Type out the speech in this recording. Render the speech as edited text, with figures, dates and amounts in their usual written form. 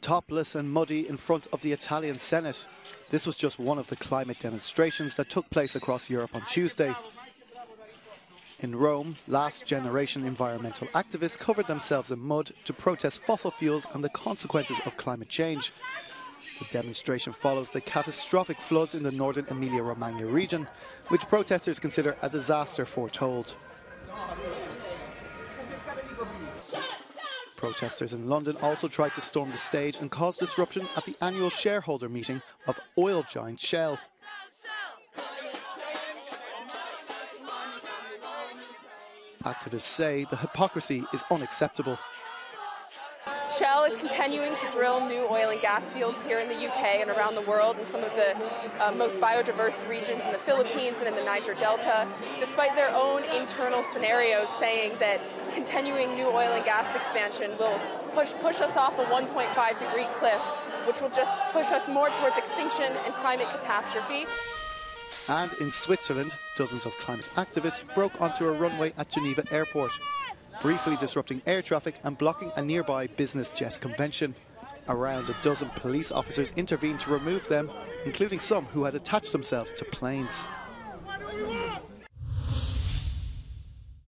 topless and muddy in front of the Italian Senate. This was just one of the climate demonstrations that took place across Europe on Tuesday. In Rome, last-generation environmental activists covered themselves in mud to protest fossil fuels and the consequences of climate change. The demonstration follows the catastrophic floods in the northern Emilia-Romagna region, which protesters consider a disaster foretold. Protesters in London also tried to storm the stage and cause disruption at the annual shareholder meeting of oil giant Shell. Activists say the hypocrisy is unacceptable. Shell is continuing to drill new oil and gas fields here in the UK and around the world in some of the most biodiverse regions in the Philippines and in the Niger Delta, despite their own internal scenarios saying that continuing new oil and gas expansion will push us off a 1.5-degree cliff, which will just push us more towards extinction and climate catastrophe. And in Switzerland, dozens of climate activists broke onto a runway at Geneva Airport, briefly disrupting air traffic and blocking a nearby business jet convention. Around a dozen police officers intervened to remove them, including some who had attached themselves to planes.